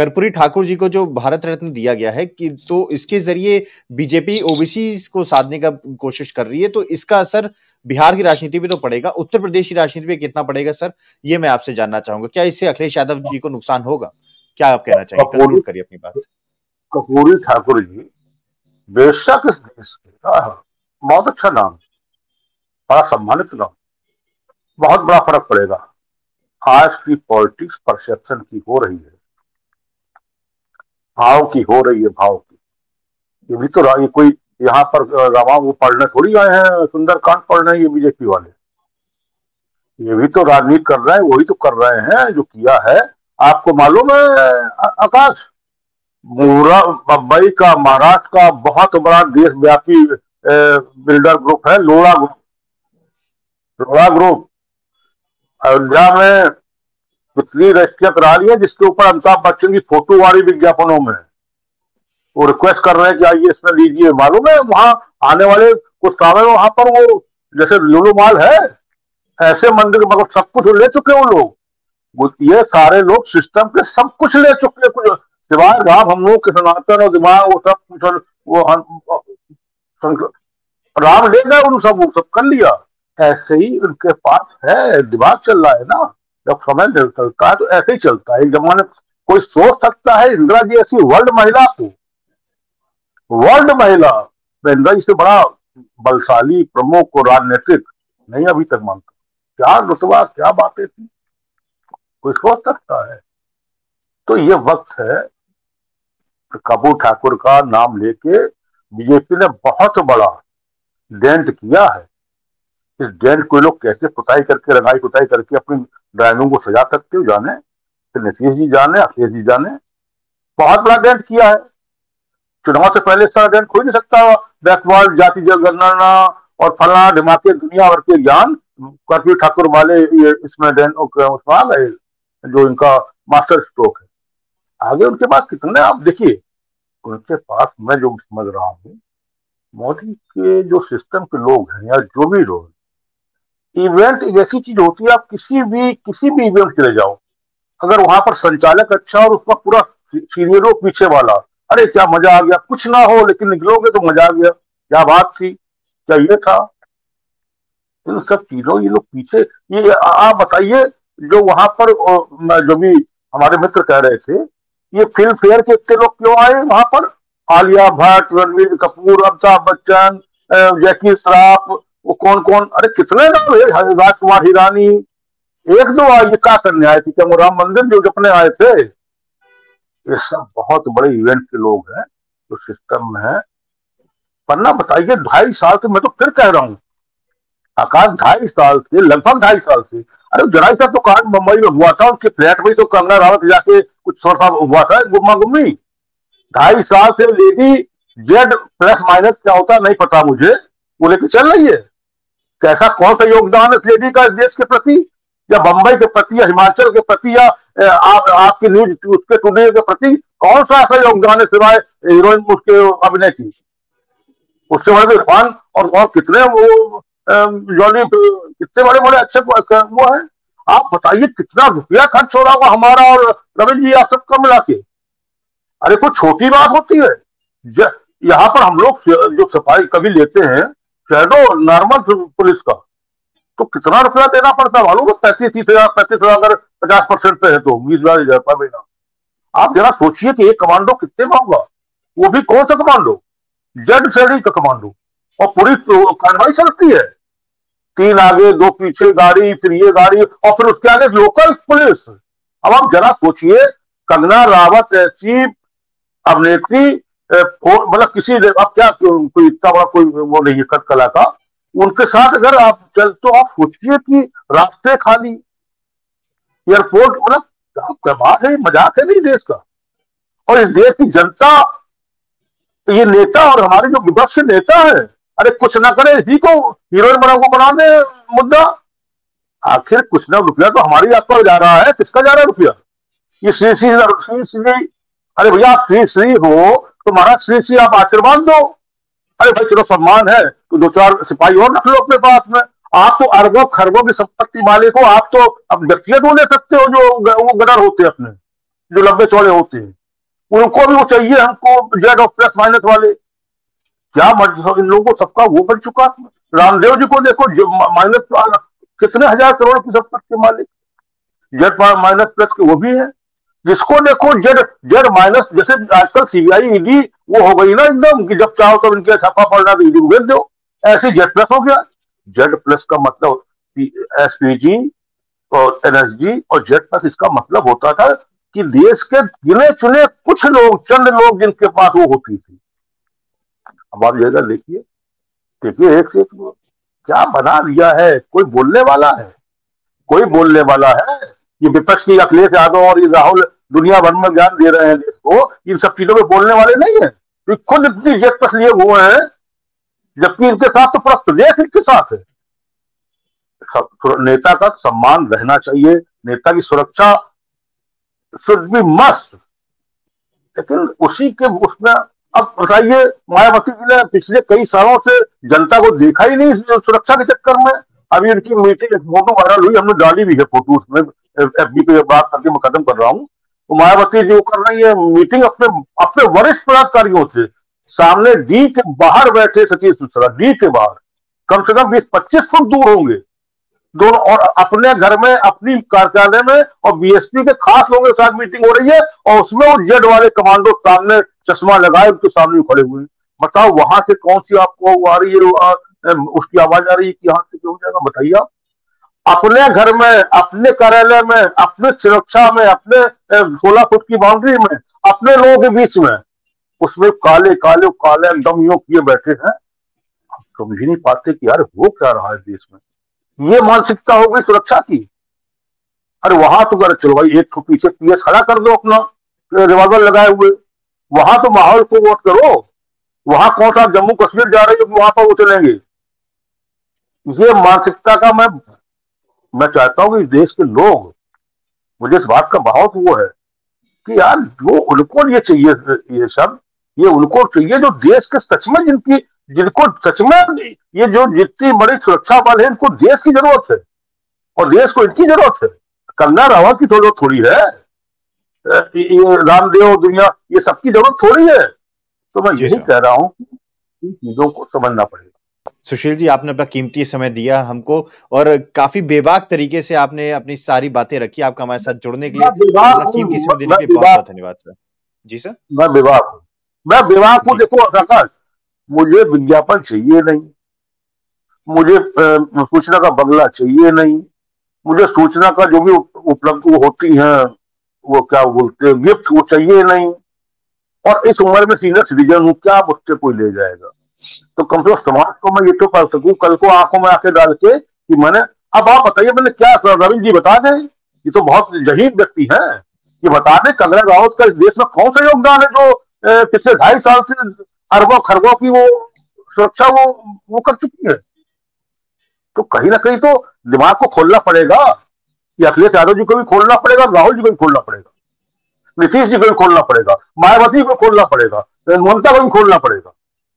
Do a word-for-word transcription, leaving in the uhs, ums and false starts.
कर्पूरी ठाकुर जी को जो भारत रत्न दिया गया है कि तो इसके जरिए बीजेपी ओबीसी को साधने का कोशिश कर रही है, तो इसका असर बिहार की राजनीति पे तो पड़ेगा, उत्तर प्रदेश की राजनीति पे कितना पड़ेगा सर, ये मैं आपसे जानना चाहूंगा। क्या इससे अखिलेश यादव जी को नुकसान होगा, क्या आप कहना चाहेंगे? कंक्लूड करिए अपनी बात। कर्पूरी ठाकुर जी बेशक इस देश का बहुत अच्छा नाम, बड़ा सम्मानित नाम, बहुत बड़ा फर्क पड़ेगा। आज की पॉलिटिक्स परसेप्शन की हो रही है, भाव की हो रही है, भाव की। ये भी तो ये कोई यहाँ पर रामा वो पढ़ने थोड़ी आए हैं, सुंदरकांड पढ़ रहे हैं ये बीजेपी वाले, ये भी तो राजनीति कर रहे हैं, वही तो कर रहे हैं जो किया है। आपको मालूम है आकाश, मुंबई का, महाराष्ट्र का बहुत बड़ा देशव्यापी बिल्डर ग्रुप है लोढ़ा ग्रुप। लोढ़ा ग्रुप अयोध्या में कितनी रजिस्ट्रियां करा रही है, जिसके ऊपर अमिताभ बच्चन की फोटो वाली विज्ञापनों में वो रिक्वेस्ट कर रहे हैं कि आइए इसमें लीजिए। मालूम है वहां आने वाले कुछ साल में वहां पर वो जैसे लुलु मॉल है, ऐसे मंदिर मतलब सब कुछ ले चुके वो लोग, ये सारे लोग सिस्टम के सब कुछ ले चुके, कुछ दिमाग राम हम लोग के सनातन और दिमाग वो सब कुछ वो राम ले गए, उन सब वो सब कर लिया। ऐसे ही उनके पास है, दिमाग चल रहा है ना, जब समय निकलता है तो ऐसे ही चलता है। एक जमाने कोई सोच सकता है इंदिरा जी ऐसी वर्ल्ड महिला को, वर्ल्ड महिला, मैं इंदिरा जी से बड़ा बलशाली प्रमुख और राजनीतिक नहीं अभी तक मानता। क्या रुतबा, क्या बातें थी, कोई सोच सकता है? तो ये वक्त है कर्पूरी ठाकुर का नाम लेके बीजेपी ने बहुत बड़ा डेंट किया है। इस डेंट को लोग कैसे पुताई करके, रंगाई पुताई करके अपनी ड्राइंगों को सजा सकते हो, जाने फिर नीतीश जी जाने, अखिलेश जी जाने। बहुत बड़ा डेंट किया है, चुनाव से पहले सारा डेंट हो ही नहीं सकता। बैकवर्ड, जाति जनगणना और फलाना धमाके दुनिया भर के ज्ञान कर्पूरी ठाकुर वाले ये इसमें डेंट उसमें आ गए, जो इनका मास्टर स्ट्रोक है। आगे उनके पास कितने, आप देखिए उनके पास, मैं जो समझ रहा हूँ मोदी के जो सिस्टम के लोग हैं या जो भी लोग, इवेंट एक ऐसी चीज होती है, आप किसी भी किसी भी इवेंट चले जाओ, अगर वहां पर संचालक अच्छा और उसका पूरा सीनियर हो पीछे वाला, अरे क्या मजा आ गया, कुछ ना हो लेकिन निकलोगे तो मजा आ गया, क्या बात थी, क्या ये था, इन सब चीजों ये लोग पीछे। ये आप बताइए जो वहां पर जो भी हमारे मित्र कह रहे थे, ये फिल्म फेयर के इतने लोग क्यों आए वहां पर? आलिया भट्ट, रणवीर कपूर, अमिताभ बच्चन, जैकी श्राफ, वो कौन कौन, अरे कितने नाम है, हरि राज कुमार, हिरानी, एक दो आए, क्या करने आए थे? क्या वो राम मंदिर जो जपने आए थे? ये सब बहुत बड़े इवेंट के लोग हैं जो तो सिस्टम में है। पन्ना बताइए, ढाई साल से, मैं तो फिर कह रहा हूँ आकाश, ढाई साल से, लगभग ढाई साल से, अरे जराई साहब तो कहा मुंबई में हुआ था, उनके फ्लैट में तो कंगना रावत जाके कुछ थोड़ा सा हुआ था गुम्मा गुम्मी। ढाई साल से लेडी जेड प्लस माइनस क्या होता नहीं पता मुझे, वो लेके चल रही है। कैसा कौन सा योगदान है लेडी का देश के प्रति, या बंबई के प्रति, या हिमाचल के प्रति, या आप, आपकी न्यूज उसके टुडे के प्रति, कौन सा ऐसा योगदान है सिवाय हीरोइन उसके अभिनय की? उससे बड़े इरफान और, और कितने वो जॉली, कितने बड़े बड़े अच्छे वो है। आप बताइए कितना रुपया खर्च हो रहा होगा हमारा और रवि जी आप सबका मिला के। अरे कोई छोटी बात होती है? यहाँ पर हम लोग जो सफाई कभी लेते हैं शहरों नॉर्मल पुलिस का, तो कितना रुपया देना पड़ता है मालूम है? पैंतीस तीस हजार पैंतीस हजार अगर पचास परसेंट पे है तो बीस हजार हजार महीना। आप जरा सोचिए कि एक कमांडो कितने में होगा, वो भी कौन सा कमांडो, जेड श्रेणी का कमांडो, और पूरी कार्रवाई चलती है, तीन आगे दो पीछे गाड़ी, फिर ये गाड़ी और फिर उसके आगे लोकल पुलिस। अब आप जरा सोचिए कंगना रावत ऐसी अभिनेत्री, मतलब किसी, अब क्या कोई इतना बड़ा कोई वो नहीं है कट कला का, उनके साथ अगर आप चल, तो आप सोचिए कि रास्ते खाली, एयरपोर्ट, मतलब कमाल है, मजाक है नहीं देश का। और इस देश की जनता, ये नेता और हमारे जो विपक्ष के नेता है, अरे कुछ ना करे, इसी को हीरोइन बना को बना दे मुद्दा। आखिर कुछ ना, रुपया तो हमारी आपका जा रहा है, किसका जा रहा है रुपया? ये श्री श्री श्री श्री, अरे भैया आप श्री श्री हो तो महाराज श्री श्री आप आशीर्वाद दो, अरे भाई चलो सम्मान है तो दो चार सिपाही और रख लो अपने पास में। आप तो अरबों खरबों की संपत्ति मालिक हो, आप तो अब व्यक्तिगत वो ले सकते हो जो वो गदर होते अपने, जो लंबे चौड़े होते हैं, उनको भी वो चाहिए हमको जेड ऑफ प्लस माइनस वाले। क्या इन लोगों को सबका वो बन चुका। रामदेव जी को देखो, माइनस कितने हजार करोड़ की संपत्ति के मालिक, जेड माइनस प्लस के वो भी है। जिसको देखो जेड जेड माइनस, जैसे आजकल सीबीआई ईडी वो हो गई ना एकदम कि जब चाहो तब इनके छापा पड़ना तो ईडी को भेज दो, ऐसे जेड प्लस हो गया। जेड प्लस का मतलब एसपीजी और एनएसजी और जेड प्लस इसका मतलब होता था कि देश के गिने चुने कुछ लोग, चंद लोग जिनके पास वो होती थी। अब आप जगह देखिए देखिए एक से एक क्या बना दिया है। कोई बोलने वाला है, कोई बोलने वाला है। ये विपक्ष की अखिलेश यादव और ये राहुल दुनिया भर में ज्ञान दे रहे हैं देश को, इन सब चीजों में बोलने वाले नहीं है। तो खुद इतनी जेब तक लिए हुए हैं, जबकि इनके साथ तो पूरा प्रदेश इनके साथ है। नेता का सम्मान रहना चाहिए, नेता की सुरक्षा शुड बी मस्ट, लेकिन उसी के उसमें अब बताइए मायावती जी ने पिछले कई सालों से जनता को देखा ही नहीं सुरक्षा के चक्कर में। अभी उनकी मीटिंग फोटो वायरल हुई, हमने डाली भी है फोटो, उसमें एफबी पे बात करके मैं खत्म कर रहा हूँ। तो मायावती जी वो कर रही है मीटिंग अपने अपने वरिष्ठ पदाधिकारियों से, सामने डी के बाहर बैठे सतीश मिश्रा, डी के बाहर कम से कम बीस पच्चीस फुट दूर होंगे दोनों, और अपने घर में अपनी कार्यालय में, और बीएसपी के खास लोगों के साथ मीटिंग हो रही है, और उसमें वो जेड वाले कमांडो सामने चश्मा लगाए उनके सामने खड़े हुए। बताओ वहां से कौन सी आपको आ रही है उसकी आवाज आ रही है कि यहाँ से क्यों हो जाएगा? बताइए आप। अपने घर में, अपने कार्यालय में, अपने सुरक्षा में, अपने सोलह फुट की बाउंड्री में, अपने लोगों के बीच में, उसमें काले काले काले एकदम यूं किए बैठे हैं। आप समझ ही नहीं पाते कि यार वो क्या रहा है देश में। ये मानसिकता हो गई सुरक्षा की। अरे वहां तो कर चलो भाई, एक तो पीछे पीएस खड़ा कर दो अपना रिवॉल्वर लगाए हुए, वहां तो माहौल को वोट करो। वहां कौन सा जम्मू कश्मीर जा रहे हो वहां पर वो चलेंगे? ये मानसिकता का मैं मैं चाहता हूं कि देश के लोग, मुझे इस बात का बहुत वो है कि यार वो उनको ये चाहिए, ये सब ये उनको चाहिए जो देश के सच में, जिनकी जिनको सच में ये जो जितनी बड़ी सुरक्षा बल है, इनको देश की जरूरत है और देश को इनकी जरूरत है। कंगना रावत की जरूरत थोड़ी है, ये रामदेव दुनिया ये सबकी जरूरत थोड़ी है। तो मैं यही कह रहा हूं कि इन चीजों को समझना पड़ेगा। सुशील जी, आपने अपना कीमती समय दिया हमको और काफी बेबाक तरीके से आपने अपनी सारी बातें रखी। आपका हमारे साथ जुड़ने के लिए, कीमती समय देने के लिए बहुत बहुत धन्यवाद सर। जी सर, मैं बेबाक हूँ, मैं बेबाक हूँ। देखो आकाश, मुझे विज्ञापन चाहिए नहीं, मुझे सूचना का बंगला चाहिए नहीं, मुझे सूचना का जो भी उपलब्ध होती है वो क्या बोलते हैं गिफ्ट, वो चाहिए नहीं। और इस उम्र में सीनियर सिटीजन हूँ, क्या मुझसे कोई ले जाएगा? तो कम से कम समाज को मैं ये तो कर सकूं, कल को आंखों में आंखें डाल के कि मैंने। अब आप बताइए मैंने क्या, रविंद्र जी बता दें, ये तो बहुत जहीन व्यक्ति है, ये बता दें कंगना रावत का इस देश में कौन सा योगदान है जो पिछले ढाई साल से अरबों खरबों की वो सुरक्षा वो वो कर चुकी है। तो कहीं ना कहीं तो दिमाग को खोलना पड़ेगा, कि अखिलेश यादव जी को भी खोलना पड़ेगा, राहुल जी को भी खोलना पड़ेगा, नीतीश जी को भी खोलना पड़ेगा, मायावती को खोलना पड़ेगा, ममता को भी खोलना पड़ेगा।